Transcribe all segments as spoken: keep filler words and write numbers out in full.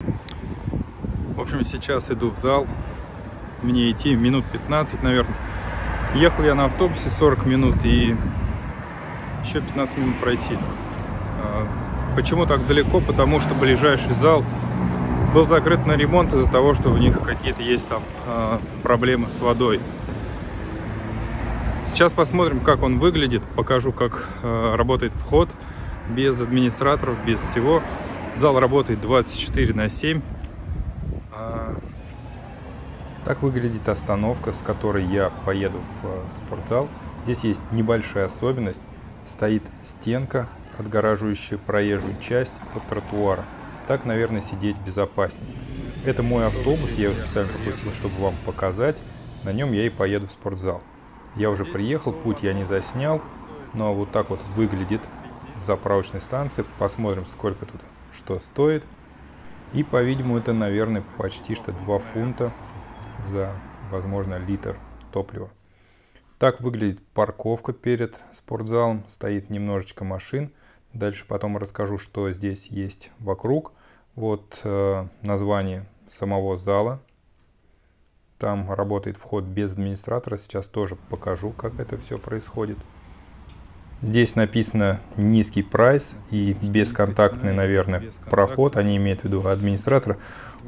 В общем, сейчас иду в зал. Мне идти минут пятнадцать, наверное. Ехал я на автобусе сорок минут и еще пятнадцать минут пройти. Почему так далеко? Потому что ближайший зал был закрыт на ремонт из-за того, что у них какие-то есть там проблемы с водой. Сейчас посмотрим, как он выглядит. Покажу, как работает вход без администраторов, без всего. Зал работает двадцать четыре на семь. Так выглядит остановка, с которой я поеду в спортзал. Здесь есть небольшая особенность. Стоит стенка, отгораживающая проезжую часть от тротуара. Так, наверное, сидеть безопаснее. Это мой автобус, я его специально пропустил, чтобы вам показать. На нем я и поеду в спортзал. Я уже приехал, путь я не заснял. Ну а вот так вот выглядит в заправочной станции. Посмотрим, сколько тут что стоит. И, по-видимому, это, наверное, почти что два фунта за, возможно, литр топлива. Так выглядит парковка перед спортзалом. Стоит немножечко машин. Дальше потом расскажу, что здесь есть вокруг. Вот э, название самого зала. Там работает вход без администратора. Сейчас тоже покажу, как это все происходит. Здесь написано низкий прайс и бесконтактный, наверное, проход. Они имеют в виду администратора.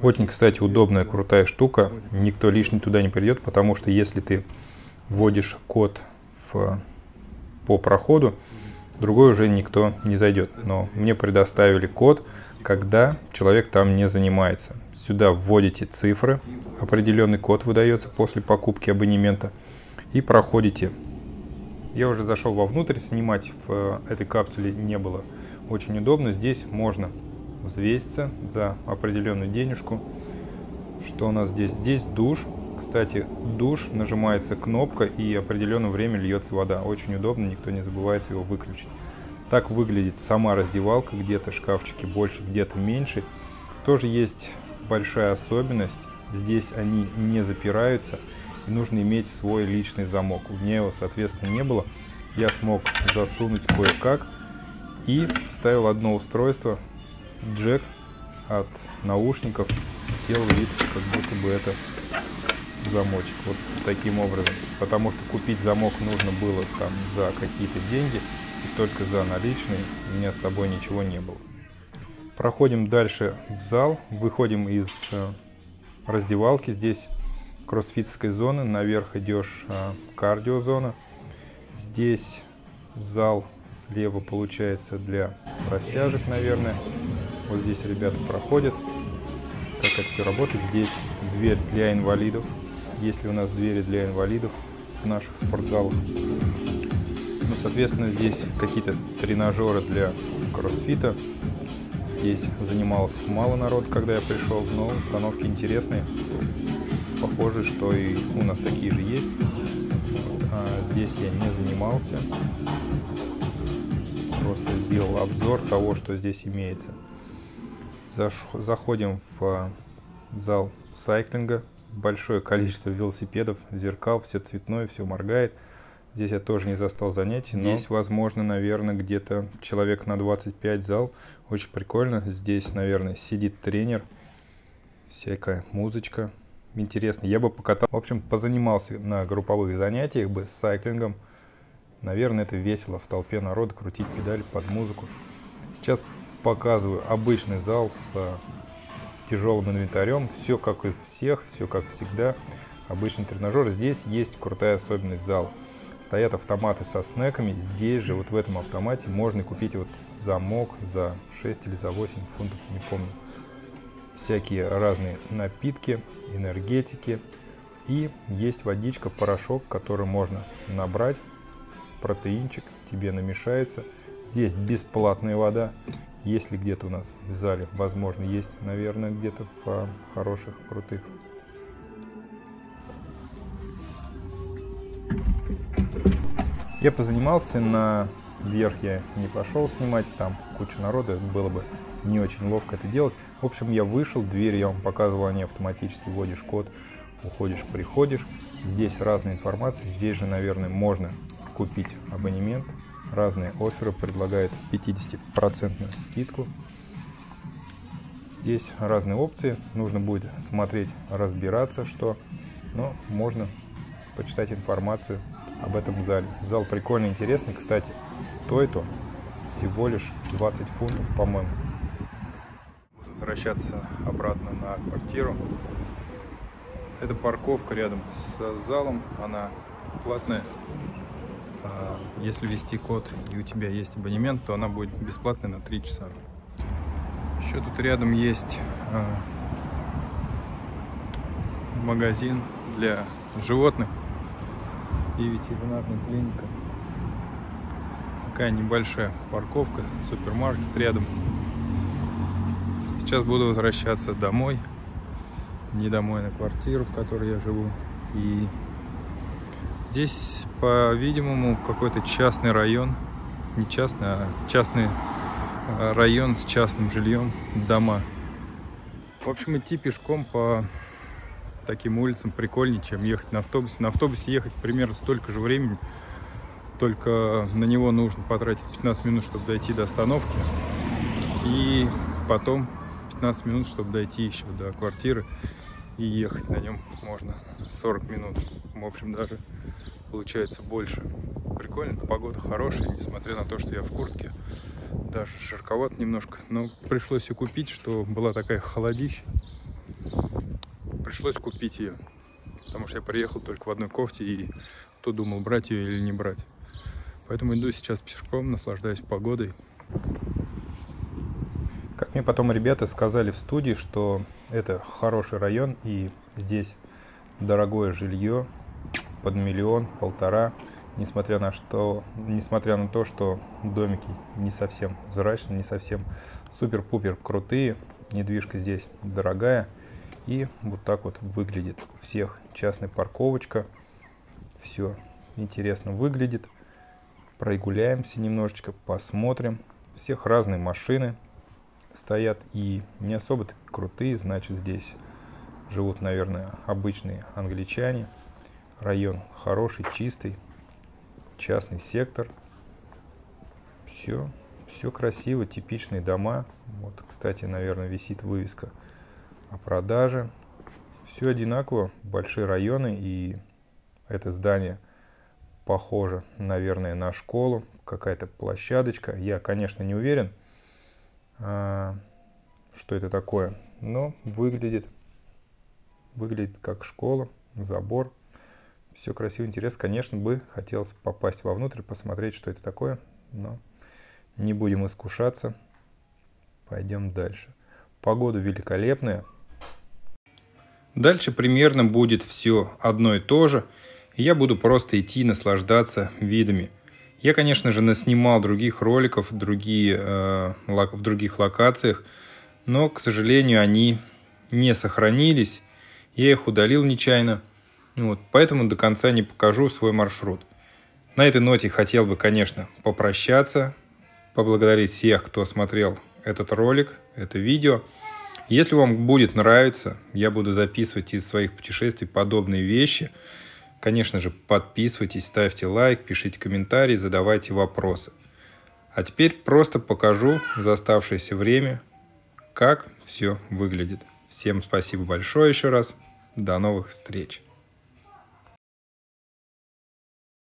Очень, кстати, удобная, крутая штука. Никто лишний туда не придет, потому что если ты вводишь код в, по проходу, другой уже никто не зайдет. Но мне предоставили код, когда человек там не занимается. Сюда вводите цифры, определенный код выдается после покупки абонемента и проходите. Я уже зашел вовнутрь, снимать в этой капсуле не было очень удобно. Здесь можно взвеситься за определенную денежку. Что у нас здесь? Здесь душ. Кстати, душ, нажимается кнопка и определенное время льется вода. Очень удобно, никто не забывает его выключить. Так выглядит сама раздевалка. Где-то шкафчики больше, где-то меньше. Тоже есть большая особенность. Здесь они не запираются. И нужно иметь свой личный замок. У меня его, соответственно, не было. Я смог засунуть кое-как и вставил одно устройство, джек от наушников, сделал вид, как будто бы это замочек. Вот таким образом. Потому что купить замок нужно было там за какие-то деньги, и только за наличные. У меня с собой ничего не было. Проходим дальше в зал, выходим из раздевалки. Здесь кроссфитской зоны, наверх идешь э, кардиозона. Здесь зал слева получается для растяжек, наверное. Вот здесь ребята проходят, как это все работает. Здесь дверь для инвалидов. Есть ли у нас двери для инвалидов в наших спортзалах? Ну, соответственно, здесь какие-то тренажеры для кроссфита. Здесь занималось мало народ, когда я пришел, но установки интересные. Похоже, что и у нас такие же есть. А здесь я не занимался. Просто сделал обзор того, что здесь имеется. Заш... Заходим в зал сайклинга. Большое количество велосипедов, зеркал, все цветное, все моргает. Здесь я тоже не застал занятий. Но... Здесь, возможно, наверное, где-то человек на двадцать пять зал. Очень прикольно. Здесь, наверное, сидит тренер. Всякая музычка. Интересно, я бы покатал. В общем, позанимался на групповых занятиях бы с сайклингом. Наверное, это весело в толпе народа крутить педали под музыку. Сейчас показываю обычный зал с тяжелым инвентарем. Все как и всех, все как всегда. Обычный тренажер. Здесь есть крутая особенность зала. Стоят автоматы со снеками. Здесь же, вот в этом автомате, можно купить вот замок за шесть или за восемь фунтов, не помню. Всякие разные напитки, энергетики. И есть водичка, порошок, который можно набрать. Протеинчик тебе намешается. Здесь бесплатная вода. Если где-то у нас в зале, возможно, есть, наверное, где-то в хороших, крутых. Я позанимался, наверх я не пошел снимать. Там куча народа, было бы не очень ловко это делать. В общем, я вышел, дверь я вам показывал, они автоматически вводишь код, уходишь, приходишь. Здесь разная информация, здесь же, наверное, можно купить абонемент. Разные офферы предлагают пятидесятипроцентную скидку. Здесь разные опции, нужно будет смотреть, разбираться, что, но можно почитать информацию об этом зале. Зал прикольный, интересный, кстати, стоит он всего лишь двадцать фунтов, по-моему. Возвращаться обратно на квартиру. Это парковка рядом с залом, она платная. Если ввести код и у тебя есть абонемент, то она будет бесплатная на три часа. Еще тут рядом есть магазин для животных и ветеринарная клиника. Такая небольшая парковка, супермаркет рядом. Сейчас буду возвращаться домой, не домой, а на квартиру, в которой я живу. И здесь, по-видимому, какой-то частный район, не частный, а частный район с частным жильем, дома. В общем, идти пешком по таким улицам прикольнее, чем ехать на автобусе. На автобусе ехать примерно столько же времени, только на него нужно потратить пятнадцать минут, чтобы дойти до остановки, и потом пятнадцать минут, чтобы дойти еще до квартиры, и ехать на нем можно сорок минут. В общем, даже получается больше. Прикольно, погода хорошая, несмотря на то, что я в куртке. Даже жарковато немножко, но пришлось и купить, что была такая холодища. Пришлось купить ее, потому что я приехал только в одной кофте, и кто думал, брать ее или не брать. Поэтому иду сейчас пешком, наслаждаюсь погодой. Как мне потом ребята сказали в студии, что это хороший район, и здесь дорогое жилье под миллион, полтора. Несмотря на, что, несмотря на то, что домики не совсем взрачные, не совсем супер-пупер крутые, недвижка здесь дорогая. И вот так вот выглядит у всех частная парковочка. Все интересно выглядит. Прогуляемся немножечко, посмотрим. У всех разные машины стоят и не особо-то крутые, значит здесь живут, наверное, обычные англичане. Район хороший, чистый. Частный сектор. Все, все красиво, типичные дома. Вот, кстати, наверное, висит вывеска о продаже. Все одинаково, большие районы, и это здание похоже, наверное, на школу. Какая-то площадочка. Я, конечно, не уверен, что это такое, но выглядит, выглядит как школа, забор. Все красиво, интересно. Конечно, бы хотелось попасть вовнутрь, посмотреть, что это такое. Но не будем искушаться. Пойдем дальше. Погода великолепная. Дальше примерно будет все одно и то же. Я буду просто идти наслаждаться видами. Я, конечно же, наснимал других роликов другие, э, в других локациях. Но, к сожалению, они не сохранились. Я их удалил нечаянно. Вот, поэтому до конца не покажу свой маршрут. На этой ноте хотел бы, конечно, попрощаться, поблагодарить всех, кто смотрел этот ролик, это видео. Если вам будет нравиться, я буду записывать из своих путешествий подобные вещи. Конечно же, подписывайтесь, ставьте лайк, пишите комментарии, задавайте вопросы. А теперь просто покажу за оставшееся время, как все выглядит. Всем спасибо большое еще раз. До новых встреч.